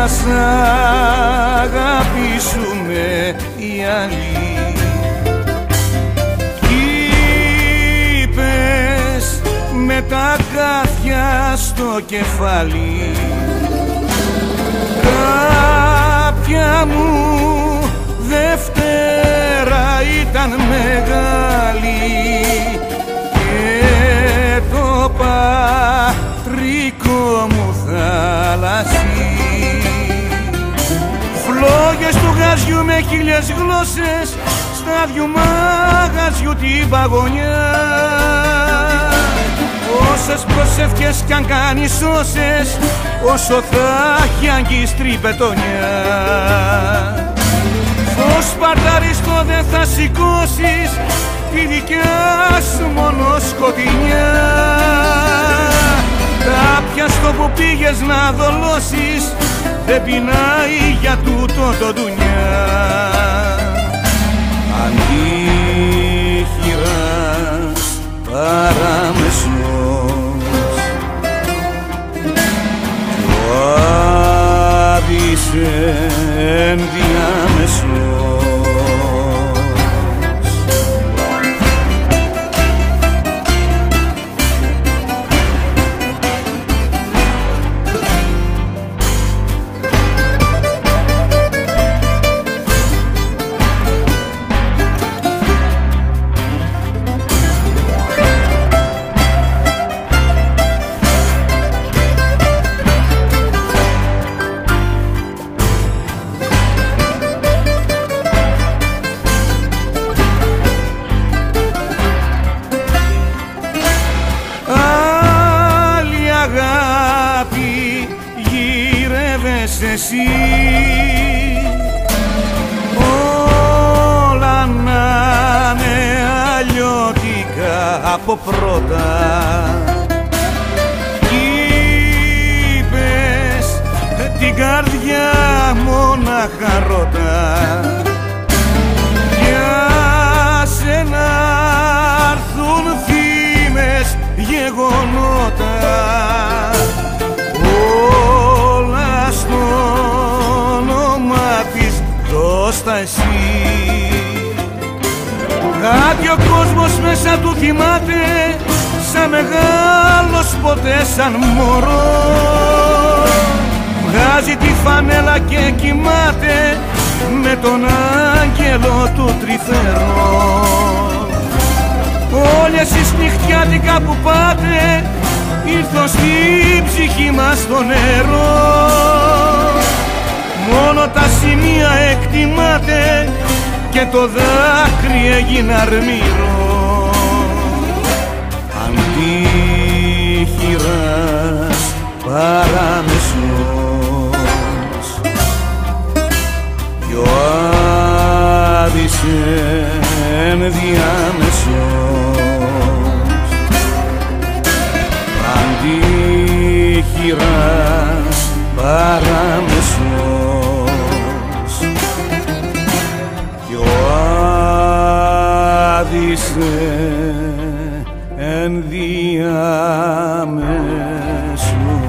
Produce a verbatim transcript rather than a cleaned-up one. μας να αγαπήσουμε οι άλλοι. Είπες με τα κάθια στο κεφάλι, κάποια μου Δευτέρα ήταν μεγάλη και το πατρικό μου θάλασσι. Φλόγες του γαζιού με χίλιες γλώσσες, στα δυο μαγαζιού την παγωνιά. Όσες προσεύχες κι αν κάνεις όσες, όσο θα έχει αγγίστρη πετονιά. Ως παρταριστό δεν θα σηκώσεις τη δικιά σου μόνο σκοτεινιά. Κάποια στο που πήγες να δολώσεις δεν πεινάει για τούτο το ντουνιά. Αντίχειρας παραμεσνός του άδησε ενδιάμεσο. Εσύ όλα να είναι αλλιώτικα από πρώτα. Είπες την καρδιά μονάχα ρώτα, για σένα έρθουν φήμες γεγονότα. Κάτι ο κόσμος μέσα του θυμάται, σαν μεγάλος ποτέ σαν μωρό. Βγάζει τη φανέλα και κοιμάται με τον άγγελο του τρυφερό. Όλες οι νυχτιάτικα που πάτε ήρθαν στην ψυχή μας το νερό. Μόνο τα σημεία εκτιμάται και το δάκρυ έγινε αρμυρό. Αντίχειρας παραμεσνός κι ο Άδης ενδιάμεσος. Αντίχειρας παραμεσνός ενδιάμεσο.